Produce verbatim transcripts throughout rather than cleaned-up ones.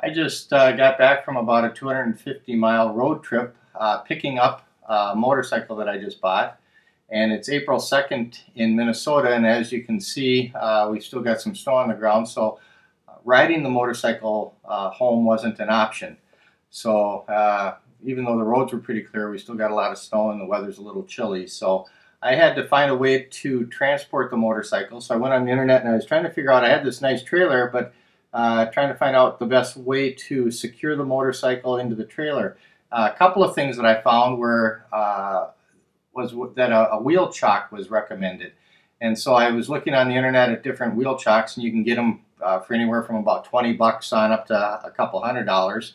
I just uh, got back from about a two hundred fifty mile road trip uh, picking up a motorcycle that I just bought, and it's April second in Minnesota, and as you can see uh, we've still got some snow on the ground, so riding the motorcycle uh, home wasn't an option. So uh, even though the roads were pretty clear, we still got a lot of snow and the weather's a little chilly, so I had to find a way to transport the motorcycle. So I went on the internet and I was trying to figure out, I had this nice trailer, but uh, trying to find out the best way to secure the motorcycle into the trailer. Uh, a couple of things that I found were uh, was that a, a wheel chock was recommended. And so I was looking on the internet at different wheel chocks, and you can get them uh, for anywhere from about twenty bucks on up to a couple hundred dollars.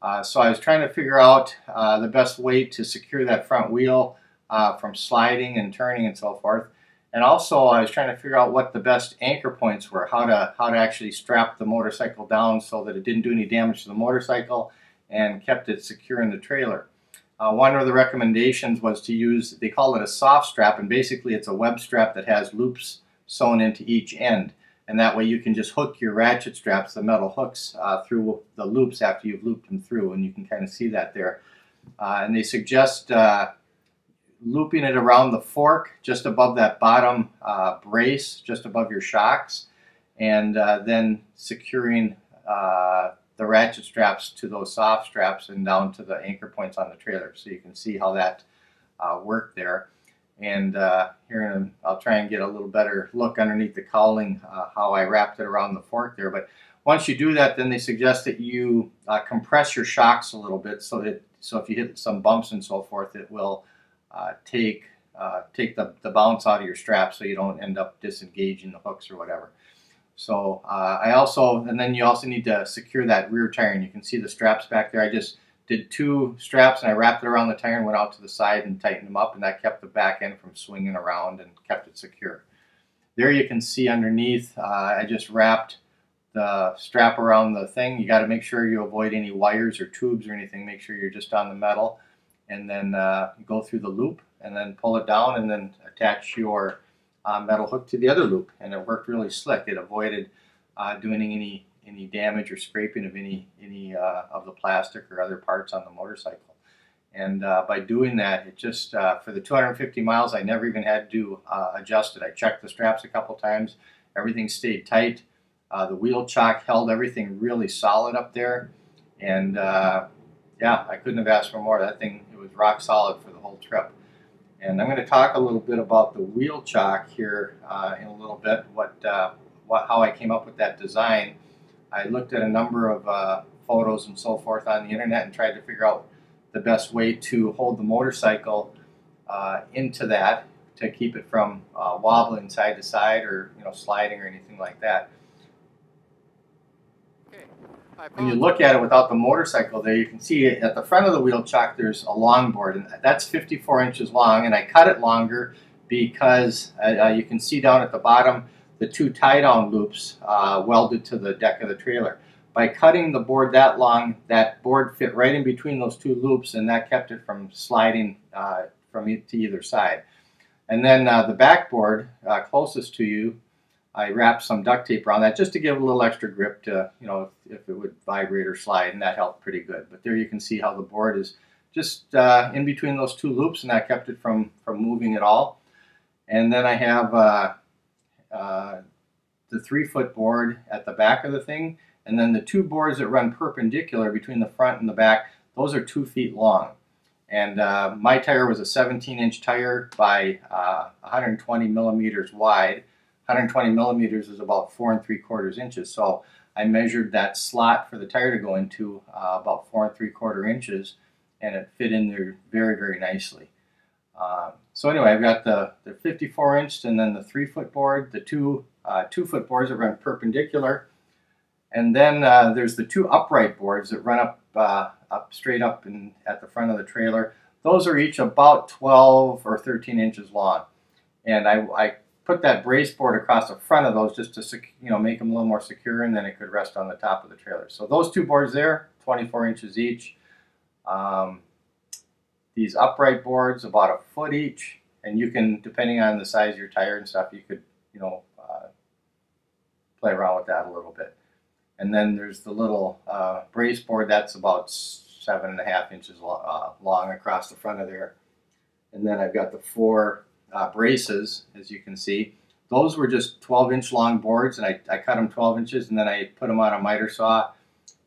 Uh, so I was trying to figure out uh, the best way to secure that front wheel Uh, from sliding and turning and so forth. And also I was trying to figure out what the best anchor points were, how to how to actually strap the motorcycle down so that it didn't do any damage to the motorcycle and kept it secure in the trailer. Uh, one of the recommendations was to use, they call it a soft strap, and basically it's a web strap that has loops sewn into each end, and that way you can just hook your ratchet straps, the metal hooks, uh, through the loops after you've looped them through, and you can kind of see that there. Uh, and they suggest uh, looping it around the fork just above that bottom uh, brace, just above your shocks, and uh, then securing uh, the ratchet straps to those soft straps and down to the anchor points on the trailer. So you can see how that uh, worked there. And uh, here I'll try and get a little better look underneath the cowling, uh, how I wrapped it around the fork there. But once you do that, then they suggest that you uh, compress your shocks a little bit so that so if you hit some bumps and so forth, it will Uh, take uh, take the, the bounce out of your strap so you don't end up disengaging the hooks or whatever. So uh, I also, and then you also need to secure that rear tire, and you can see the straps back there. I just did two straps and I wrapped it around the tire and went out to the side and tightened them up, and that kept the back end from swinging around and kept it secure. There you can see underneath, uh, I just wrapped the strap around the thing. You got to make sure you avoid any wires or tubes or anything. Make sure you're just on the metal, and then uh, go through the loop and then pull it down and then attach your uh, metal hook to the other loop, and it worked really slick. It avoided uh, doing any any damage or scraping of any any uh, of the plastic or other parts on the motorcycle. And uh, by doing that, it just, uh, for the two hundred fifty miles, I never even had to uh, adjust it. I checked the straps a couple times. Everything stayed tight. Uh, the wheel chock held everything really solid up there, and uh, yeah, I couldn't have asked for more. That thing, it was rock solid for the whole trip. And I'm going to talk a little bit about the wheel chock here uh, in a little bit, what, uh, what, how I came up with that design. I looked at a number of uh, photos and so forth on the internet and tried to figure out the best way to hold the motorcycle uh, into that to keep it from uh, wobbling side to side or, you know, sliding or anything like that. When you look at it without the motorcycle there, you can see at the front of the wheel chock there's a longboard, and that's fifty-four inches long, and I cut it longer because uh, you can see down at the bottom the two tie-down loops uh, welded to the deck of the trailer. By cutting the board that long, that board fit right in between those two loops, and that kept it from sliding uh, from e to either side. And then uh, the backboard uh, closest to you, I wrapped some duct tape around that just to give it a little extra grip to, you know, if, if it would vibrate or slide, and that helped pretty good. But there you can see how the board is just uh, in between those two loops, and that kept it from, from moving at all. And then I have uh, uh, the three-foot board at the back of the thing, and then the two boards that run perpendicular between the front and the back, those are two feet long. And uh, my tire was a seventeen inch tire by uh, one hundred twenty millimeters wide. one hundred twenty millimeters is about four and three quarters inches, so I measured that slot for the tire to go into uh, about four and three quarter inches, and it fit in there very, very nicely. Uh, so anyway, I've got the, the fifty-four inch and then the three foot board, the two uh, two foot boards that run perpendicular, and then uh, there's the two upright boards that run up uh, up straight up and at the front of the trailer. Those are each about twelve or thirteen inches long, and I, I put that brace board across the front of those just to, you know, make them a little more secure, and then it could rest on the top of the trailer. So those two boards there, twenty-four inches each. Um, these upright boards, about a foot each, and you can, depending on the size of your tire and stuff, you could, you know, uh, play around with that a little bit. And then there's the little uh, brace board that's about seven and a half inches lo uh, long across the front of there. And then I've got the four uh, braces, as you can see. Those were just twelve inch long boards, and I, I cut them twelve inches, and then I put them on a miter saw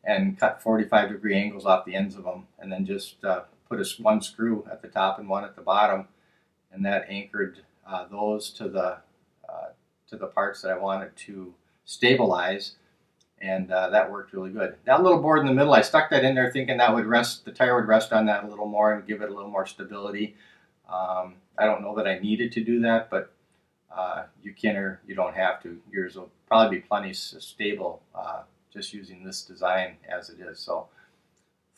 and cut forty-five degree angles off the ends of them, and then just uh, put a, one screw at the top and one at the bottom, and that anchored uh, those to the uh, to the parts that I wanted to stabilize, and uh, that worked really good. That little board in the middle, I stuck that in there thinking that would rest, the tire would rest on that a little more and give it a little more stability. Um, I don't know that I needed to do that, but uh, you can or you don't have to. Yours will probably be plenty stable uh, just using this design as it is. So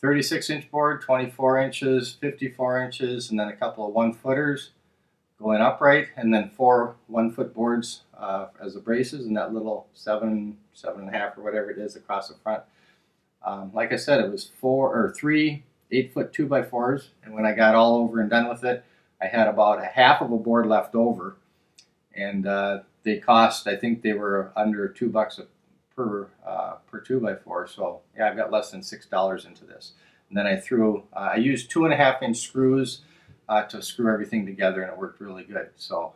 thirty-six inch board, twenty-four inches, fifty-four inches, and then a couple of one-footers going upright, and then four one-foot boards uh, as the braces, and that little seven, seven and a half or whatever it is across the front. Um, like I said, it was four or three eight-foot two by fours, and when I got all over and done with it, I had about a half of a board left over, and uh, they cost, I think they were under two bucks a per uh, per two by four. So yeah, I've got less than six dollars into this. And then I threw, uh, I used two and a half inch screws uh, to screw everything together, and it worked really good. So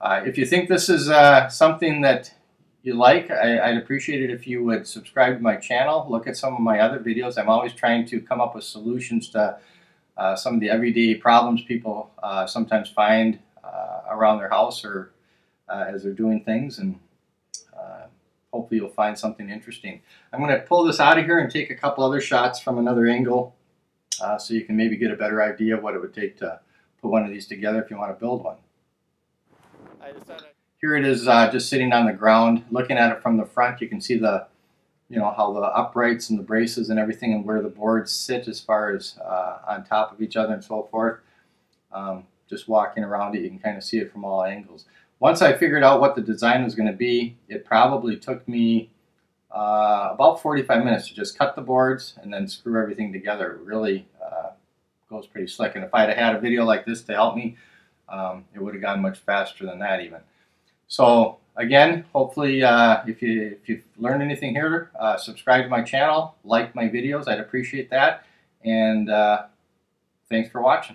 uh, if you think this is uh, something that you like, I, I'd appreciate it if you would subscribe to my channel, look at some of my other videos. I'm always trying to come up with solutions to uh, some of the everyday problems people uh, sometimes find uh, around their house or uh, as they're doing things, and uh, hopefully you'll find something interesting. I'm going to pull this out of here and take a couple other shots from another angle uh, so you can maybe get a better idea of what it would take to put one of these together if you want to build one. I decided here it is uh, just sitting on the ground. Looking at it from the front, you can see the, you know, how the uprights and the braces and everything and where the boards sit as far as uh, on top of each other and so forth. Um, just walking around it, you can kind of see it from all angles. Once I figured out what the design was going to be, it probably took me uh, about forty-five minutes to just cut the boards and then screw everything together. It really uh, goes pretty slick, and if I'd had a video like this to help me, um, it would have gone much faster than that even. So again, hopefully uh, if, you, if you've learned anything here, uh, subscribe to my channel, like my videos, I'd appreciate that, and uh, thanks for watching.